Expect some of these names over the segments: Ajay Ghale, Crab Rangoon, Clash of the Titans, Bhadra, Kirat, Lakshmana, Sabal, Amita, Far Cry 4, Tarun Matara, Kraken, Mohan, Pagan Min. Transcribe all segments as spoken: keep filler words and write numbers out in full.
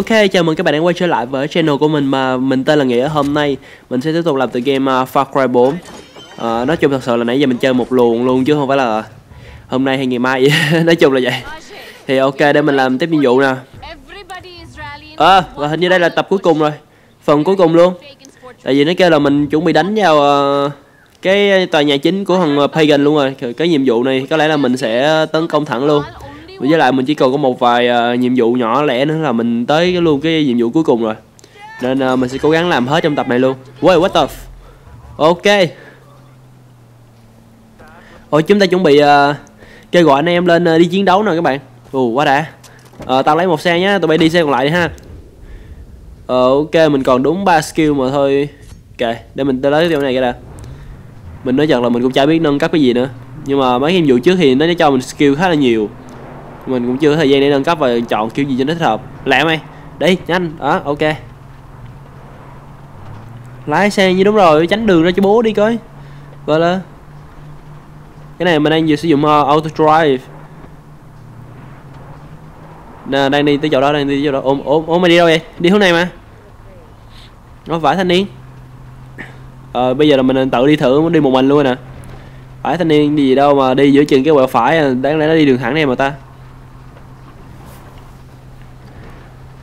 Ok, chào mừng các bạn đã quay trở lại với channel của mình mà mình tên là Nghĩa. Hôm nay mình sẽ tiếp tục làm từ game uh, Far Cry bốn. uh, Nói chung thật sự là nãy giờ mình chơi một luồng luôn chứ không phải là hôm nay hay ngày mai vậy. Nói chung là vậy. Thì ok, để mình làm tiếp nhiệm vụ nè. À, và hình như đây là tập cuối cùng rồi. Phần cuối cùng luôn. Tại vì nó kêu là mình chuẩn bị đánh vào uh, cái tòa nhà chính của thằng Pagan luôn rồi. Cái nhiệm vụ này có lẽ là mình sẽ tấn công thẳng luôn. Với lại mình chỉ cần có một vài uh, nhiệm vụ nhỏ lẻ nữa là mình tới luôn cái nhiệm vụ cuối cùng rồi. Nên uh, mình sẽ cố gắng làm hết trong tập này luôn. Wow, what the f. Ok. Ôi, chúng ta chuẩn bị uh, kêu gọi anh em lên uh, đi chiến đấu nè các bạn. Ồ, quá đã. uh, Tao lấy một xe nhá, tụi bay đi xe còn lại đi ha. uh, Ok, mình còn đúng ba skill mà thôi. Ok, để mình tới lấy cái này cái đã. Mình nói thật là mình cũng chả biết nâng cấp cái gì nữa. Nhưng mà mấy nhiệm vụ trước thì nó cho mình skill khá là nhiều. Mình cũng chưa có thời gian để nâng cấp và chọn kiểu gì cho nó thích hợp. Lẹ mày, đi, nhanh, đó, ok. Lái xe như đúng rồi, tránh đường ra cho bố đi coi. Gọi là cái này mình đang vừa sử dụng uh, auto drive. Nè, đang đi tới chỗ đó, đang đi tới chỗ đó. Ôm, ôm, ôm mày đi đâu vậy? Đi hướng này mà. Nó vãi thanh niên. Ờ, bây giờ là mình tự đi thử, đi một mình luôn nè. Vãi thanh niên đi gì đâu mà đi giữa chừng cái quẹo phải, đáng lẽ nó đi đường thẳng này mà ta.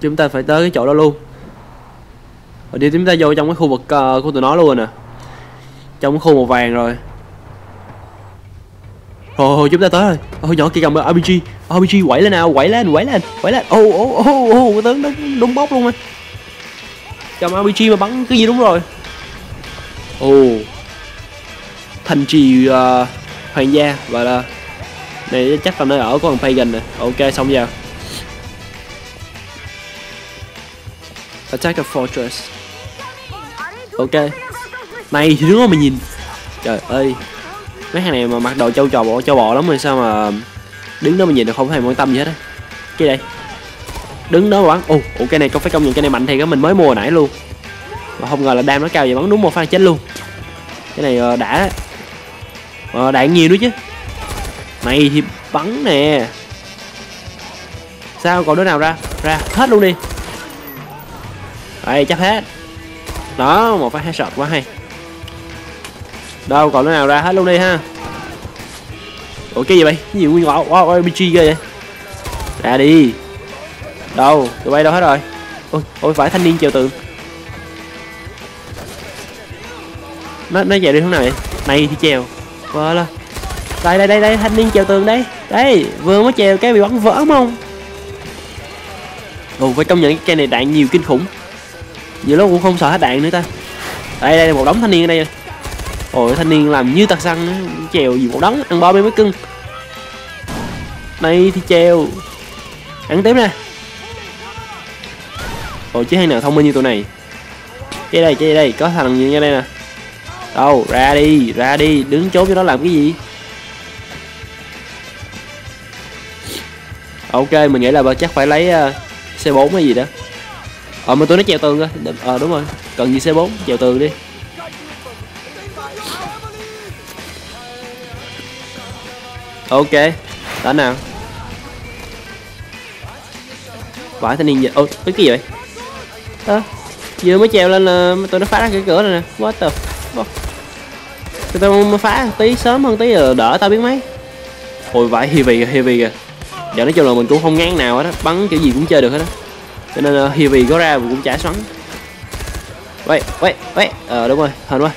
Chúng ta phải tới cái chỗ đó luôn. Rồi đi, chúng ta vô trong cái khu vực uh, của tụi nó luôn nè. Trong cái khu màu vàng rồi. Rồi chúng ta tới rồi. Ôi nhỏ kia cầm rờ pê giê. rờ pê giê quẩy lên nào, quẩy lên, quẩy lên, quẩy lên. Ô ô ô ô, tướng đúng, đúng bóc luôn á. Cầm rờ pê giê mà bắn cái gì đúng rồi. Ồ. Oh. Thành trì uh, hoàng gia và là này chắc là nơi ở của thằng Pagan nè. Ok, xong vào. Attack a fortress. Ok. Này thì đúng không, mình nhìn. Trời ơi. Mấy thằng này mà mặc đồ châu trò bộ châu bọ lắm rồi sao mà đứng đó mình nhìn là không hề quan tâm gì hết á. Cái đây. Đứng đó bắn. Ồ, oh, oh, cái này có phải công nhận cái này mạnh thì cái mình mới mua hồi nãy luôn. Mà không ngờ là đam nó cao vậy, bắn đúng một phát chết luôn. Cái này đã. Ờ, đạn nhiều nữa chứ. Này thì bắn nè. Sao còn đứa nào ra? Ra hết luôn đi. Đây chắc hết. Đó, một phát headshot quá hay. Đâu còn đứa nào ra hết luôn đi ha. Ủa cái gì vậy? Cái gì nguyên ngọt? Wow, rờ pê giê ghê vậy. Ra đi. Đâu, tụi bay đâu hết rồi. Ôi, ôi phải thanh niên trèo tường. Nó nó chạy đi hướng nào vậy? Này thì trèo. Vỡ lên. Đây đây đây đây, thanh niên trèo tường đây. Đây, vừa mới trèo cái bị bắn vỡ không? Ồ, phải công nhận cái cây này đạn nhiều kinh khủng. Nhiều lúc cũng không sợ hết đạn nữa ta. Đây đây một đống thanh niên ở đây. Ôi thanh niên làm như tạc xăng nữa. Trèo gì một đống, ăn bo mấy cưng. Này thì trèo. Ăn tiếp nè. Ôi chứ hay nào thông minh như tụi này. Cái đây, cái đây, có thằng như đây nè. Đâu, ra đi, ra đi, đứng trốn cho nó làm cái gì. Ok, mình nghĩ là bà chắc phải lấy uh, xê bốn hay gì đó. Ờ mà tụi nó trèo tường cơ. Ờ đúng rồi, cần gì xê bốn, trèo tường đi. Ok, đánh nào. Vãi thanh niên gì. Ôi, cái gì vậy? À, vừa mới trèo lên là tụi nó phá ra cái cửa này nè. What the fuck. Tụi tao mới phá tí sớm hơn tí là đỡ tao biết mấy. Ôi vãi heavy kìa, heavy kìa. Giờ nói chung là mình cũng không ngán nào hết á, bắn kiểu gì cũng chơi được hết á. Cho nên uh, heavy có ra cũng chả xoắn. Quay, quay, quay. Ờ đúng rồi, hên quá.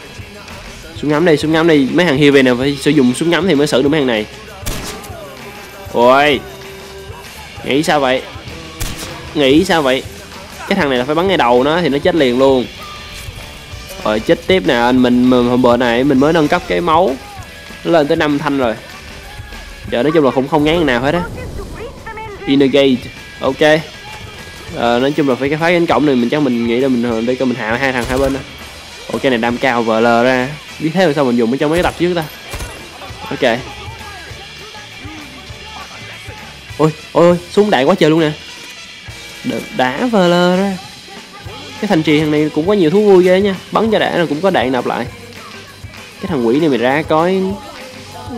Súng ngắm đi, súng ngắm đi. Mấy hàng heavy này phải sử dụng súng ngắm thì mới xử được mấy hàng này. Ôi. Nghĩ sao vậy? Nghĩ sao vậy? Cái thằng này là phải bắn ngay đầu nó thì nó chết liền luôn. Rồi chết tiếp nè, anh mình hôm bữa này mình mới nâng cấp cái máu. Nó lên tới năm thanh rồi. Giờ nói chung là cũng không ngán nào hết á. Inner gate. Ok. Ờ, nói chung là phải cái phái cánh cổng này mình chắc mình nghĩ là mình để coi mình hạ hai thằng hai bên đó. Ủa cái này đam cao vờ lờ ra. Biết thế là sao mình dùng ở trong mấy cái tập trước ta. Ok. Ôi, ôi, súng đạn quá trời luôn nè. Đã vờ lờ ra. Cái thành trì thằng này cũng có nhiều thú vui ghê nha. Bắn cho đã rồi cũng có đạn nạp lại. Cái thằng quỷ này mày ra coi.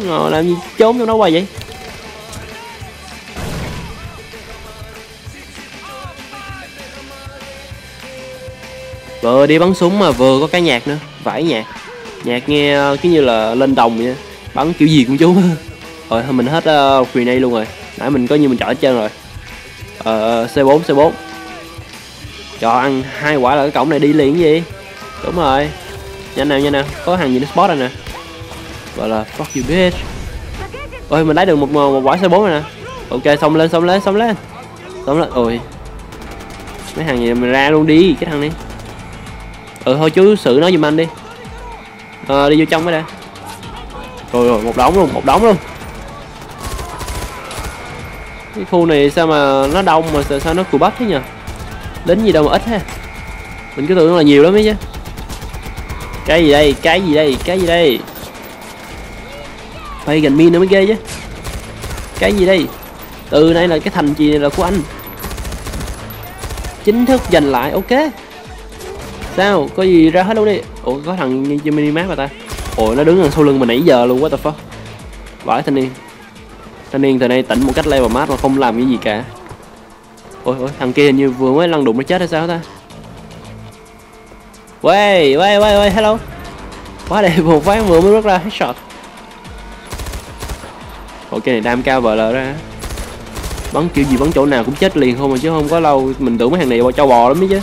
Ngồi làm gì trốn trong đó hoài vậy. Vừa đi bắn súng mà vừa có cái nhạc nữa, vãi nhạc. Nhạc nghe cứ như là lên đồng vậy đó. Bắn kiểu gì cũng chú. Rồi mình hết uh, grenade luôn rồi. Nãy mình có như mình chọn hết trơn rồi. Ờ, uh, xê bốn xê bốn. Trời, ăn hai quả là cái cổng này đi liền gì. Đúng rồi. Nhanh nào nhanh nào, có hàng gì nó spot rồi nè. Gọi là fuck you bitch. Ôi mình lấy được một một quả xê bốn rồi nè. Ok, xong lên xong lên xong lên. Xong lên. Ôi. Mấy hàng gì mình ra luôn đi, cái thằng này. Ừ thôi chú xử nó giùm anh đi. À, đi vô trong mới đã. Rồi rồi, một đống luôn, một đống luôn. Cái khu này sao mà nó đông mà sao nó cù bắp thế nhờ. Lính gì đâu mà ít ha. Mình cứ tưởng là nhiều lắm ấy chứ. Cái gì đây, cái gì đây, cái gì đây. Pagan Min nữa mới ghê chứ. Cái gì đây. Từ nay là cái thành gì là của anh. Chính thức giành lại, ok. Sao, có gì ra hết luôn đi. Ủa, có thằng trên minimap mà ta. Ủa, nó đứng đằng sau lưng mình nãy giờ luôn, what the fuck. Vãi thanh niên. Thanh niên từ nay tỉnh một cách level mát mà không làm cái gì cả. Ôi, ôi, thằng kia hình như vừa mới lăn đụng nó chết hay sao ta. Wey, wey, wey, wey, hello. Quá đẹp, một phát vừa mới rớt ra, headshot. Ok này đam cao vờ lờ ra. Bắn kiểu gì bắn chỗ nào cũng chết liền không mà chứ không có lâu. Mình tưởng mấy hàng này trâu bò lắm chứ.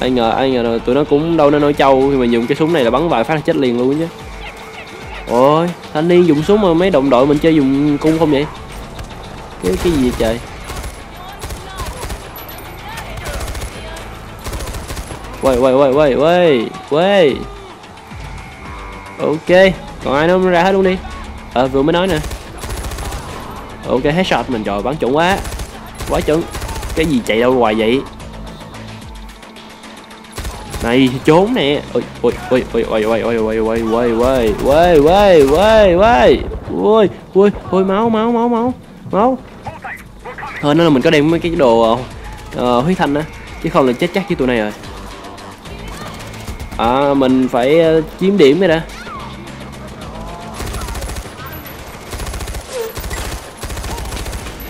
Ai ngờ, ai ngờ tụi nó cũng đâu nó nôi trâu. Khi mà dùng cái súng này là bắn vài phát là chết liền luôn chứ. Ôi, thanh niên dùng súng mà mấy đồng đội mình chơi dùng cung không vậy? Cái cái gì vậy trời? Quay quay quay quay quay quay. Ok, còn ai nó ra hết luôn đi. Ờ, à, vừa mới nói nè. Ok, headshot mình rồi, bắn chuẩn quá. Quá chuẩn. Cái gì chạy đâu hoài vậy? Này, trốn nè. Ôi, ôi, ôi, ôi, ôi, ôi, ôi, ôi, ôi, ôi, ôi, ôi, ôi, ôi, ôi. Ôi, ôi, ôi, máu, máu, máu, máu. Máu. Thôi nó là mình có đem mấy cái đồ uh, huyết thanh á, chứ không là chết chắc với tụi này rồi. À, mình phải uh, chiếm điểm đây đã.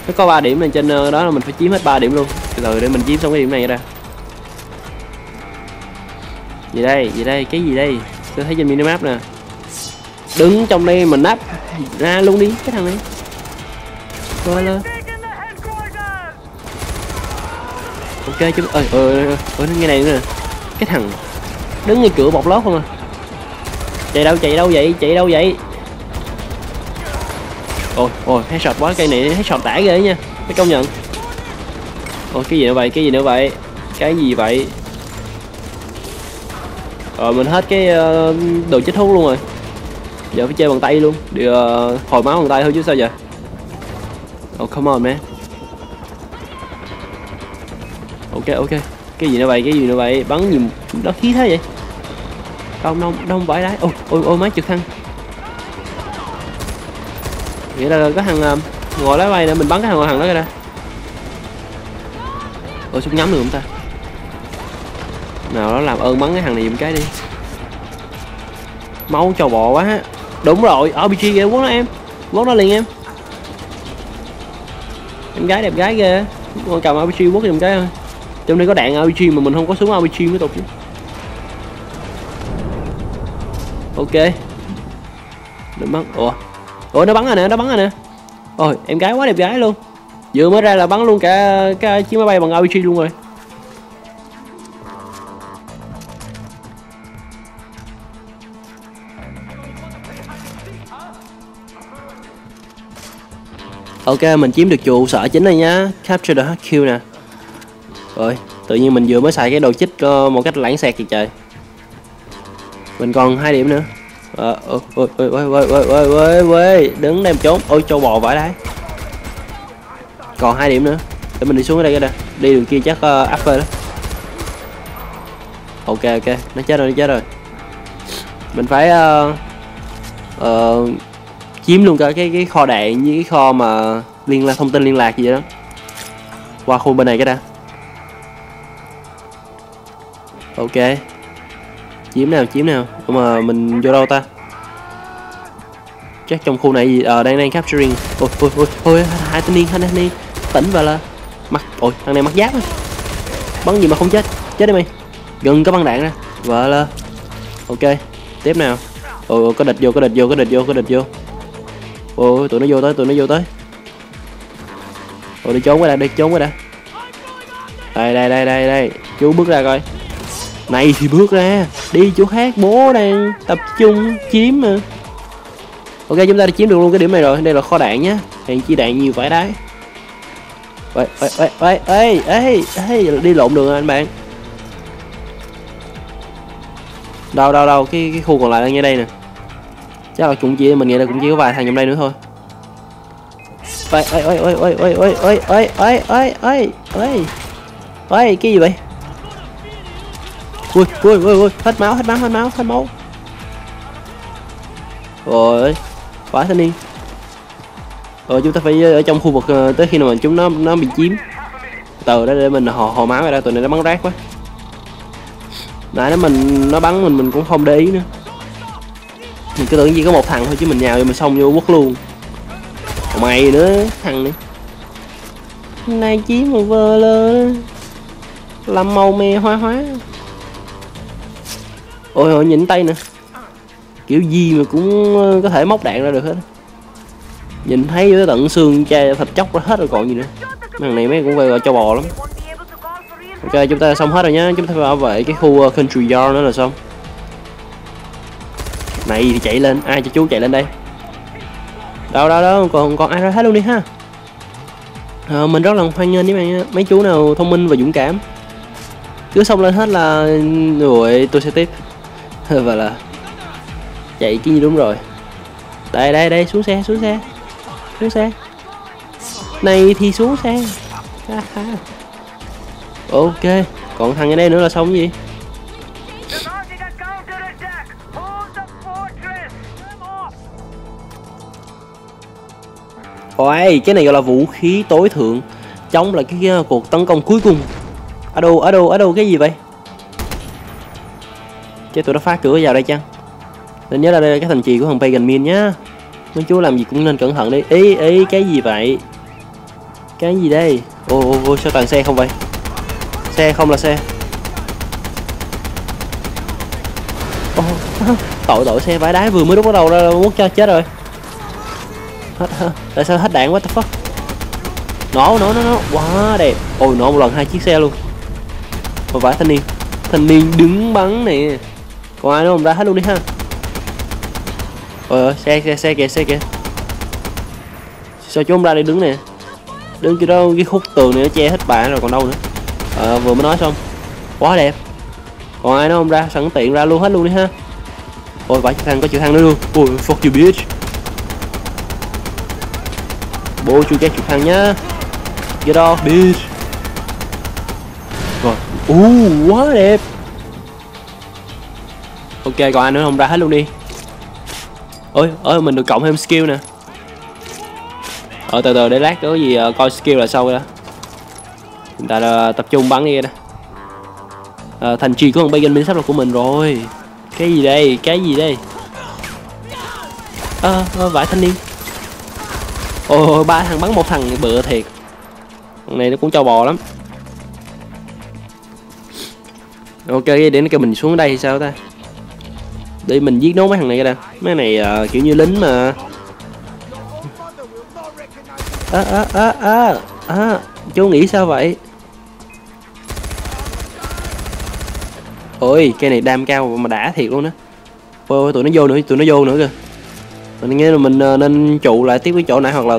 Nó có ba điểm lên trên đó là mình phải chiếm hết ba điểm luôn. Từ từ để mình chiếm xong cái điểm này ra. Gì đây, gì đây, cái gì đây? Tôi thấy trên minimap nè. Đứng trong đây mình nắp ra luôn đi, cái thằng này. Coi lên. Ok chứ. Ơi, ơi, cái này nữa nè. Cái thằng đứng ngay cửa bọc lót không à. Chạy đâu, chạy đâu vậy, chạy đâu vậy? Ôi, ôi, headshot quá, cây này headshot tải ghê nha. Phải công nhận. Ôi, cái gì nữa vậy, cái gì nữa vậy? Cái gì vậy? Rồi, mình hết cái uh, đồ chích thuốc luôn rồi. Giờ phải chơi bằng tay luôn. Điều uh, hồi máu bằng tay thôi chứ sao giờ. Oh, come on man. Ok, ok. Cái gì nữa vậy, cái gì nữa vậy? Bắn gì nó khí thế vậy? Đông, đông, đông vãi đái. Ôi, ôi, ôi, máy trực thăng. Nghĩa là có thằng uh, ngồi lái bay nè, mình bắn cái thằng ngồi hàng đó ra. Ôi súng nhắm được không ta? Nào nó làm ơn bắn cái thằng này giùm cái đi. Máu trò bò quá ha. Đúng rồi, rờ pê giê ghê quất nó em. Quất nó liền em. Em gái đẹp gái ghê. Con cầm rờ pê giê quất giùm cái thôi. Trong đây có đạn rờ pê giê mà mình không có súng rờ pê giê mới tục chứ. Ok. Đừng bắn. Ủa. Ủa nó bắn rồi nè, nó bắn rồi nè. Ôi em gái quá đẹp gái luôn. Vừa mới ra là bắn luôn cả cái chiếc máy bay bằng rờ pê giê luôn rồi. Ok mình chiếm được trụ sở chính này nhá. Capture the hát quy nè. Rồi tự nhiên mình vừa mới xài cái đồ chích một cách lãng xẹt kìa trời. Mình còn hai điểm nữa. Ôi ôi ôi ôi ôi ôi ôi đứng đem trốn. Ôi trâu bò vãi đấy. Còn hai điểm nữa để mình đi xuống ở đây cái nè. Đi đường kia chắc uh, áp phê đó. Ok ok nó chết rồi nó chết rồi. Mình phải uh, uh, chiếm luôn cả cái cái kho đạn với cái kho mà liên lạc thông tin liên lạc gì vậy đó. Qua khu bên này cái đã. Ok chiếm nào chiếm nào. Ủa mà mình vô đâu ta? Chắc trong khu này gì. Ờ à, đang đang capturing. Ôi ôi ôi ôi hai thanh niên hai thanh niên tỉnh vào là mặt. Ôi thằng này mặc giáp á. Bắn gì mà không chết. Chết đi mày. Gần có băng đạn nè. Vợ lên. Ok, tiếp nào. Ồ, có địch vô, có địch vô, có địch vô, có địch vô. Ồ, tụi nó vô tới, tụi nó vô tới. Ồ, đi trốn quá đã, đi trốn quá đã. Đây, đây, đây, đây, đây. Chú bước ra coi. Này thì bước ra. Đi chỗ khác, bố đang tập trung chiếm mà. Ok, chúng ta đã chiếm được luôn cái điểm này rồi. Đây là kho đạn nhá. Hàng chi đạn nhiều phải đấy. Ê, ê, ê, ê, ê, ê, ê, đi lộn đường rồi anh bạn. Đâu, đâu, đâu, cái cái khu còn lại đang ngay đây nè. Chắc là cũng chỉ, mình nghĩ là cũng chỉ có vài thằng trong đây nữa thôi. Ê, ê, ê, ê, ê, ê, ê, ê, ê, ê, ê, ê, ê, ê, cái gì vậy? Ui, ui, ui, ui, hết máu, hết máu, hết máu, hết máu. Rồi, phải thanh niên. Ờ, chúng ta phải ở trong khu vực tới khi nào mà chúng nó nó bị chiếm. Từ đó để mình hò hò máu ra. Tụi này nó bắn rác quá. Nãy nó mình nó bắn mình mình cũng không để ý nữa. Mình cứ tưởng chỉ có một thằng thôi chứ mình nhào vô mình xông vô quất luôn. Mày nữa thằng này. Nay chiếm một vơ lơ. Làm màu mè hoa hóa. Ôi ôi nhìn tay nè. Kiểu gì mà cũng có thể móc đạn ra được hết. Nhìn thấy với tận xương chai thịt chóc nó hết rồi còn gì nữa. Thằng này mấy cũng về gọi cho bò lắm. Ok, chúng ta xong hết rồi nhá. Chúng ta phải bảo vệ cái khu country yard nữa là xong. Này thì chạy lên, ai cho chú chạy lên đây. Đâu đâu đâu, còn còn ai ra hết luôn đi ha. À, mình rất là hoan nghênh với mấy chú nào thông minh và dũng cảm. Cứ xong lên hết là rồi tôi sẽ tiếp. Và là chạy cái gì đúng rồi. Đây đây đây, xuống xe, xuống xe. Xuống xe. Này thì xuống xe. Ok, còn thằng ở đây nữa là xong gì? Ôi, cái này gọi là vũ khí tối thượng. Chống là cái uh, cuộc tấn công cuối cùng. Ở đâu, ở đâu, ở đâu, cái gì vậy? Chứ tụi nó phá cửa vào đây chăng? Nên nhớ là đây là cái thành trì của thằng Pagan Min nhá. Mấy chú làm gì cũng nên cẩn thận đi. Ý, ý, cái gì vậy? Cái gì đây? Ô, ô, ô, sao toàn xe không vậy? Xe không là xe. Ô, tội tội xe vãi đái vừa mới lúc bắt đầu ra muốn cho chết rồi. Hết, tại sao hết đạn quá the fuck? Nó, nó, nó, nó, quá đẹp. Ôi, nó một lần hai chiếc xe luôn. Mà vãi thanh niên. Thanh niên đứng bắn nè. Còn ai nữa không ra hết luôn đi ha. Ờ, xe, xe, xe kìa, xe kìa. Sao chú không ra đây đứng nè. Đứng chỗ đó, cái khúc tường này nó che hết bạn rồi còn đâu nữa. Ờ, vừa mới nói xong. Quá đẹp. Còn ai nó không ra, sẵn tiện ra luôn hết luôn đi ha. Ôi, vãi chữ thang, có chữ thang nữa luôn. Ôi, fuck you bitch. Bố chú chết chữ thang nhá. Get off bitch. Rồi, uh, quá đẹp. Ok, còn ai nữa không ra hết luôn đi. Ôi, ôi, mình được cộng thêm skill nè. Ờ, từ từ để lát có gì uh, coi skill là sau đó. Chúng ta uh, tập trung bắn đi nè. Uh, thành trì của thằng Pagan Min sắp là của mình rồi. Cái gì đây, cái gì đây? Ờ, à, à, vãi thanh niên. Ôi, ba thằng bắn một thằng bựa thiệt. Thằng này nó cũng cho bò lắm. Ok, để nó kêu mình xuống đây thì sao ta? Để mình giết nốt mấy thằng này ra. Mấy này uh, kiểu như lính mà. Ơ ơ ơ ơ ơ, chú nghĩ sao vậy? Ôi, cây này đam cao mà đã thiệt luôn á. Ôi, tụi nó vô nữa, tụi nó vô nữa kìa. Mình nghĩ là mình uh, nên trụ lại tiếp cái chỗ này hoặc là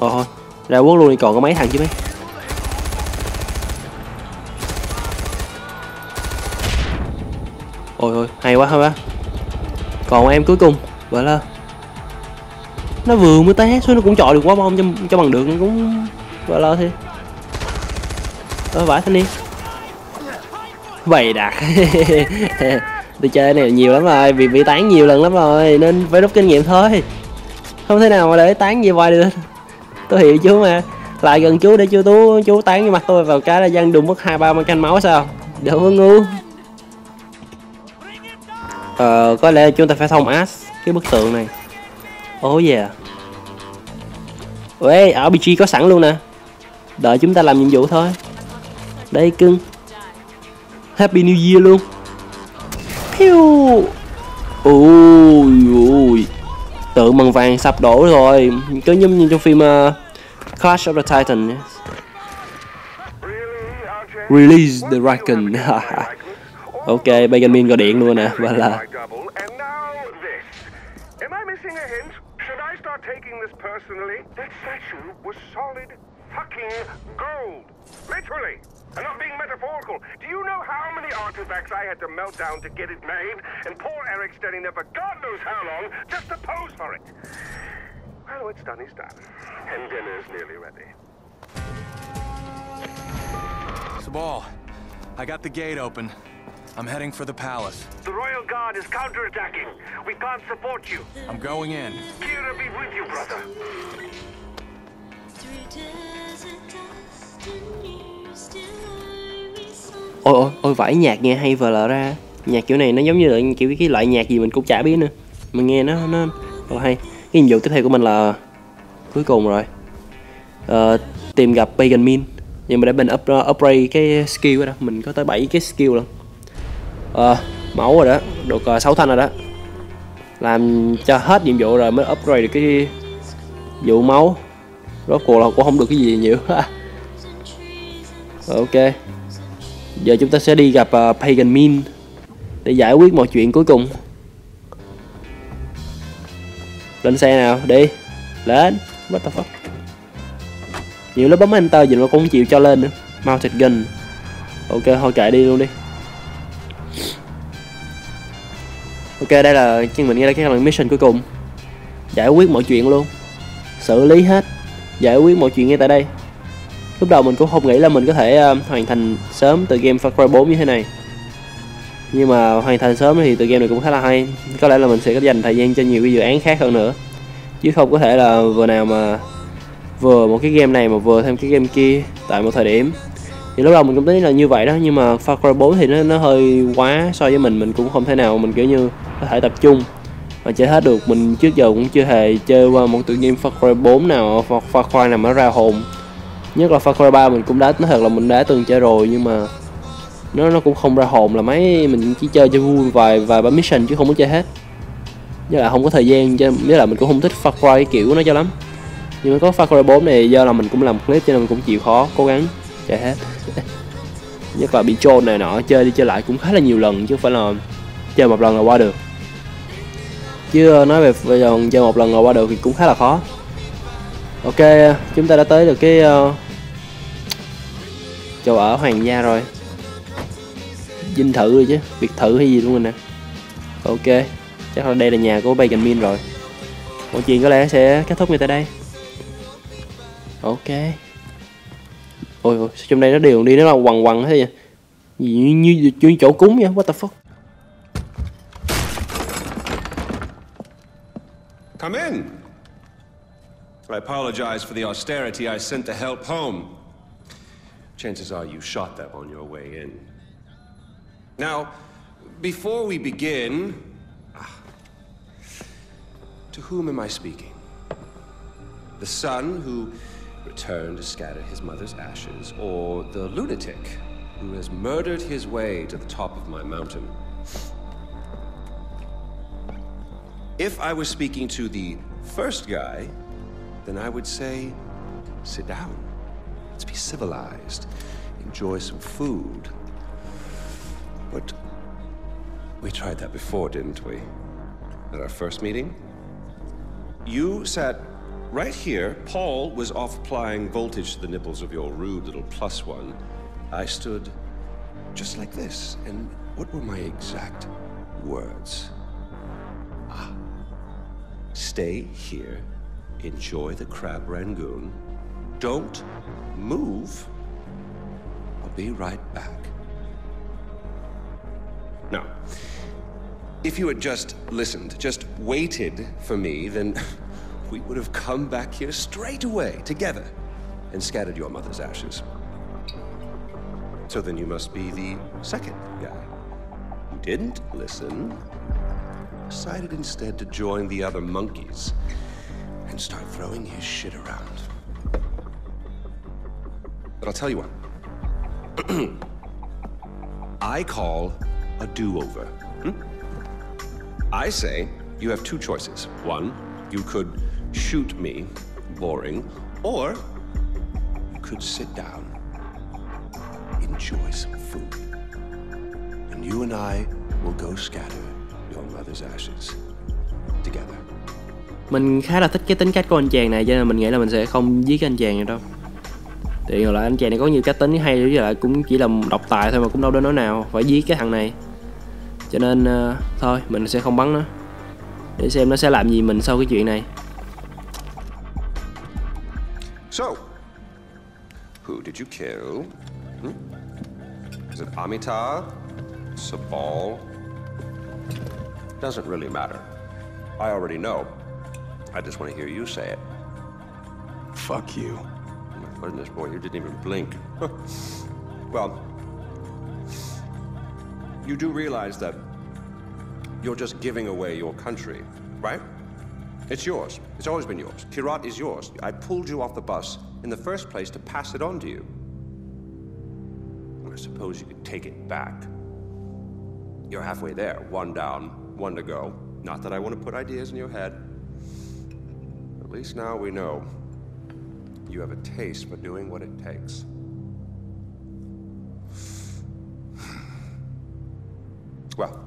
thôi thôi, ra quốc luôn đi, còn có mấy thằng chứ mấy. Ôi ôi, hay quá hay quá. Còn em cuối cùng, vậy là nó vừa mới té xuống nó cũng chọi được quá bom cho, cho bằng được, nó cũng vậy là thì ờ vãi thanh niên vậy đạt. Tôi chơi này nhiều lắm rồi, vì bị tán nhiều lần lắm rồi nên phải rút kinh nghiệm thôi, không thể nào mà để tán gì hoài được. Tôi hiểu chú mà, lại gần chú để chú tú chú tán vô mặt tôi vào cái là dân đùng mất hai ba mươi canh máu sao đỡ ngu. Ờ, có lẽ chúng ta phải thông ác cái bức tượng này. Ôi oh yeah. Ê, ở rờ pê giê có sẵn luôn nè. Đợi chúng ta làm nhiệm vụ thôi. Đây cưng. Happy New Year luôn. Piu. Ôi ôi, tượng bằng vàng sắp đổ rồi. Cứ nhâm như trong phim uh, Clash of the Titans. Release the Kraken. Ok, Pagan Min gọi điện luôn nè. Và là I'm not being metaphorical. Do you know how many artifacts I had to melt down to get it made? And poor Eric standing there for God knows how long just to pose for it. Well, what's done is done. And dinner's nearly ready. Sabal, I got the gate open. I'm heading for the palace. The royal guard is counterattacking. We can't support you. I'm going in. Kira, be with you, brother. Ôi ôi ôi, vãi, nhạc nghe hay vờ lờ ra. Nhạc kiểu này nó giống như là kiểu cái loại nhạc gì mình cũng chả biết nữa. Mình nghe nó nó rất là hay. Cái nhiệm vụ tiếp theo của mình là cuối cùng rồi. Ờ, tìm gặp Pagan Min. Nhưng mà để mình up, uh, upgrade cái skill đó, mình có tới bảy cái skill luôn. Ờ, mẫu rồi đó, được uh, sáu thanh rồi đó. Làm cho hết nhiệm vụ rồi mới upgrade được cái vụ máu. Rốt cuộc là cũng không được cái gì nhiều. Ok. Giờ chúng ta sẽ đi gặp uh, Pagan Min để giải quyết mọi chuyện cuối cùng. Lên xe nào, đi. Lên. What the fuck. Nhiều lúc bấm enter gì mà cũng không chịu cho lên nữa. Mounted gun. Ok, thôi chạy đi luôn đi. Ok, đây là chương mình nghe đây cái lần mission cuối cùng. Giải quyết mọi chuyện luôn. Xử lý hết. Giải quyết mọi chuyện ngay tại đây. Lúc đầu mình cũng không nghĩ là mình có thể uh, hoàn thành sớm từ game Far Cry bốn như thế này. Nhưng mà hoàn thành sớm thì từ game này cũng khá là hay. Có lẽ là mình sẽ có dành thời gian cho nhiều cái dự án khác hơn nữa. Chứ không có thể là vừa nào mà vừa một cái game này mà vừa thêm cái game kia tại một thời điểm. Thì lúc đầu mình cũng tính là như vậy đó. Nhưng mà Far Cry bốn thì nó, nó hơi quá so với mình. Mình cũng không thể nào mình kiểu như có thể tập trung mà chơi hết được. Mình trước giờ cũng chưa hề chơi qua một tựa game Far Cry bốn nào, Far Cry nào mà nó ra hồn. Nhất là Far Cry ba mình cũng đã, nói thật là mình đã từng chơi rồi nhưng mà nó nó cũng không ra hồn là mấy. Mình chỉ chơi cho vui vài vài ba mission chứ không có chơi hết. Với lại không có thời gian chơi, với lại mình cũng không thích Far Cry kiểu nó cho lắm. Nhưng mà có Far Cry bốn này do là mình cũng làm clip cho nên mình cũng chịu khó cố gắng chơi hết. Nhất là bị troll này nọ, chơi đi chơi lại cũng khá là nhiều lần chứ không phải là chơi một lần là qua được. Chứ nói về bây giờ chơi một lần là qua được thì cũng khá là khó. Ok, chúng ta đã tới được cái uh, chỗ ở hoàng gia rồi. Dinh thự rồi chứ, biệt thự hay gì luôn rồi nè. Ok, chắc là đây là nhà của Pagan Min rồi. Mọi chuyện có lẽ sẽ kết thúc ngay tại đây. Ok. Ôi ôi, trong đây nó đều đi, nó là quằn quằn thế vậy. Gì như, như chỗ cúng vậy, what the fuck. Come in. I apologize for the austerity I sent to help home. Chances are you shot them on your way in. Now, before we begin... To whom am I speaking? The son who returned to scatter his mother's ashes, or the lunatic who has murdered his way to the top of my mountain? If I was speaking to the first guy, then I would say, sit down, let's be civilized, enjoy some food. But we tried that before, didn't we? At our first meeting? You sat right here, Paul was off applying voltage to the nipples of your rude little plus one. I stood just like this, and what were my exact words? Ah, stay here. Enjoy the Crab Rangoon. Don't move. I'll be right back. Now, if you had just listened, just waited for me, then we would have come back here straight away, together, and scattered your mother's ashes. So then you must be the second guy who didn't listen, decided instead to join the other monkeys. And start throwing his shit around. But I'll tell you what. I call a do-over. Hmm? I say you have two choices. One, you could shoot me, boring, or you could sit down, enjoy some food, and you and I will go scatter your mother's ashes together. Mình khá là thích cái tính cách của anh chàng này, cho nên mình nghĩ là mình sẽ không giết anh chàng này đâu. Thì rồi là anh chàng này có nhiều cách tính hay, với lại cũng chỉ là độc tài thôi mà cũng đâu đến nỗi nào phải giết cái thằng này. Cho nên uh, thôi mình sẽ không bắn nó, để xem nó sẽ làm gì mình sau cái chuyện này. So, who did you kill? Hmm? Is it Amita? Sabal? Doesn't really matter. I already know. I just want to hear you say it. Fuck you. My goodness, boy, you didn't even blink. Well, you do realize that you're just giving away your country, right? It's yours. It's always been yours. Kirat is yours. I pulled you off the bus in the first place to pass it on to you. I suppose you could take it back. You're halfway there. One down, one to go. Not that I want to put ideas in your head. At least now we know. You have a taste for doing what it takes. Well,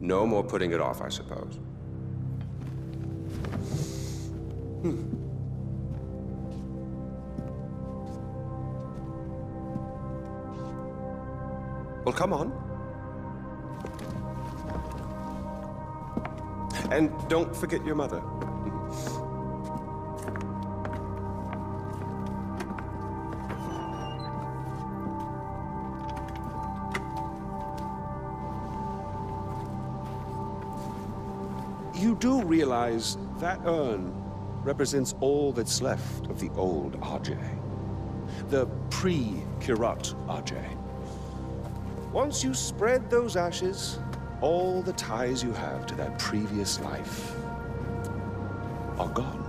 no more putting it off, I suppose. Hmm. Well, come on. And don't forget your mother. You do realize that urn represents all that's left of the old Ajay. The pre-Kirat Ajay. Once you spread those ashes, all the ties you have to that previous life are gone.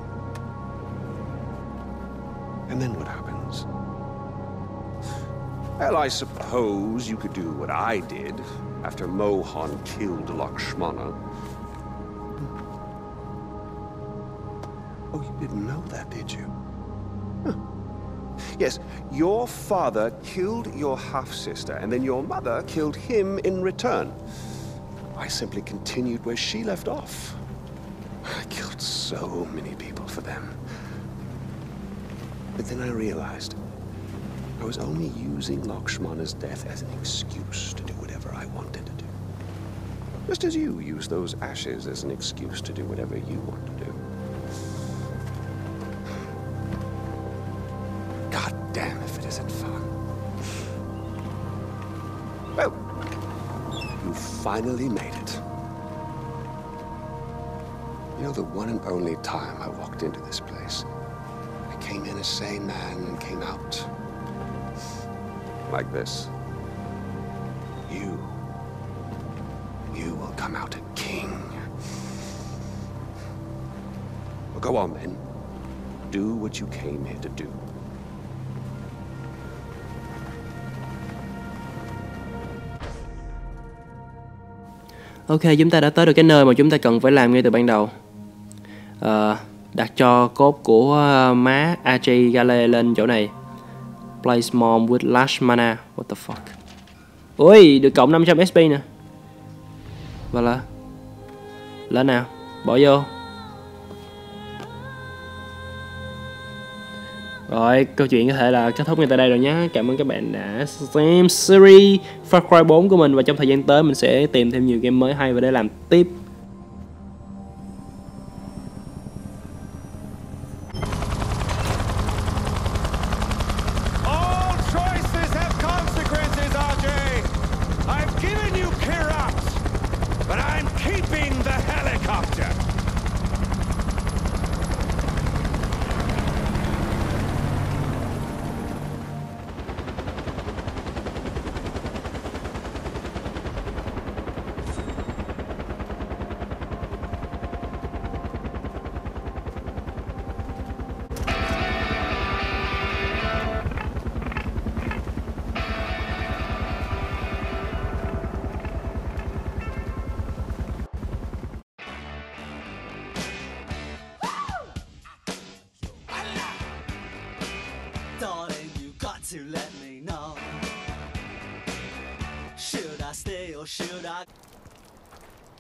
And then what happens? Well, I suppose you could do what I did after Mohan killed Lakshmana. Oh, you didn't know that, did you? Huh. Yes, your father killed your half-sister, and then your mother killed him in return. I simply continued where she left off. I killed so many people for them. But then I realized I was only using Lakshmana's death as an excuse to do whatever I wanted to do. Just as you use those ashes as an excuse to do whatever you want to do. Damn if it isn't fun. Well, you finally made it. You know, the one and only time I walked into this place, I came in a sane man and came out like this. You, you will come out a king. Well, go on then. Do what you came here to do. Ok, chúng ta đã tới được cái nơi mà chúng ta cần phải làm ngay từ ban đầu. À, đặt cho cốt của má Ajay Ghale lên chỗ này. Place mom with Lakshmana. What the fuck. Ui, được cộng năm trăm ét pê nè. Và là lên nào, bỏ vô. Rồi, câu chuyện có thể là kết thúc ngay tại đây rồi nhé. Cảm ơn các bạn đã xem series Far Cry bốn của mình. Và trong thời gian tới mình sẽ tìm thêm nhiều game mới hay và để làm tiếp.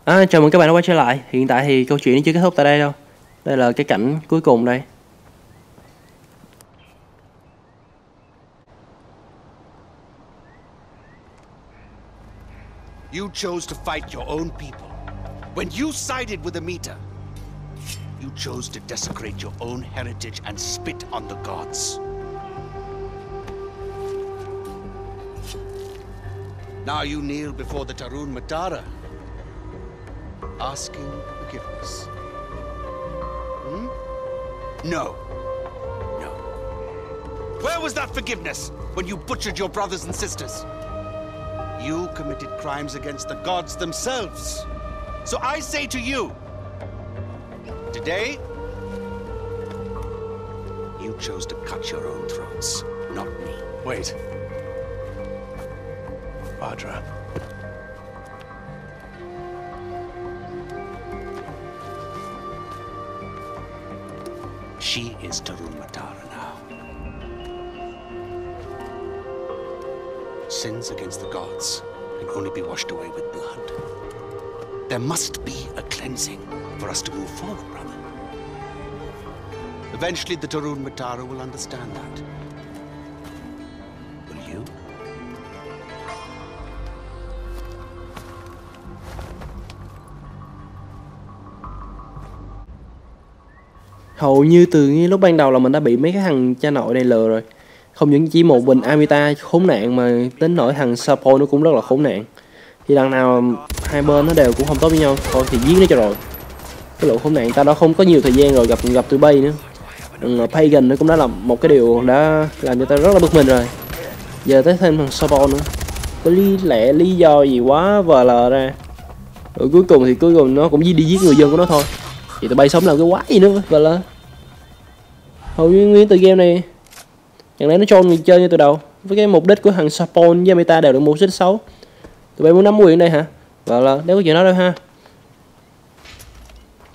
À, chào mừng các bạn đã quay trở lại. Hiện tại thì câu chuyện chưa kết thúc tại đây đâu. Đây là cái cảnh cuối cùng đây. You chose to fight your own people. When you sided with Amita, you chose to desecrate your own heritage and spit on the gods. Now you kneel before the Tarun Matara, asking forgiveness. Hmm? No. No. Where was that forgiveness when you butchered your brothers and sisters? You committed crimes against the gods themselves. So I say to you, today, you chose to cut your own throats, not me. Wait. Bhadra. She is Tarun Matara now. Sins against the gods can only be washed away with blood. There must be a cleansing for us to move forward, brother. Eventually, the Tarun Matara will understand that. Will you? Hầu như từ lúc ban đầu là mình đã bị mấy cái thằng cha nội này lừa rồi. Không những chỉ một mình Amita khốn nạn mà đến nỗi thằng Sabal nó cũng rất là khốn nạn. Thì đằng nào hai bên nó đều cũng không tốt với nhau. Thôi thì giết nó cho rồi. Cái lũ khốn nạn ta đó không có nhiều thời gian rồi gặp gặp tụi bay nữa. Đằng Pagan nó cũng đã làm một cái điều đã làm cho ta rất là bực mình rồi. Giờ tới thêm thằng Sabal nữa. Có lý lẽ lý do gì quá vờ lờ ra. Rồi cuối cùng thì cuối cùng nó cũng đi giết người dân của nó thôi. Vậy tụi bay sống làm cái quái gì nữa vờ lờ. Hầu như nguyên từ game này chẳng lẽ nó cho người chơi như từ đầu với cái mục đích của thằng Sabal với Amita đều được mục đích xấu. Tụi bay muốn nắm quyền đây hả? Và là nếu có chuyện đó đâu ha.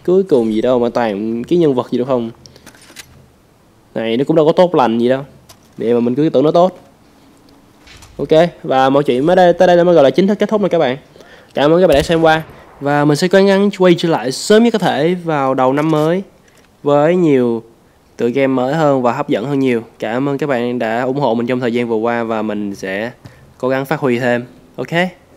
Cuối cùng gì đâu mà toàn cái nhân vật gì đâu không. Này nó cũng đâu có tốt lành gì đâu. Vậy mà mình cứ tưởng nó tốt. Ok, và mọi chuyện mới đây tới đây là mới gọi là chính thức kết thúc rồi các bạn. Cảm ơn các bạn đã xem qua. Và mình sẽ cố gắng quay trở lại sớm nhất có thể vào đầu năm mới với nhiều tựa game mới hơn và hấp dẫn hơn nhiều. Cảm ơn các bạn đã ủng hộ mình trong thời gian vừa qua và mình sẽ cố gắng phát huy thêm. Ok.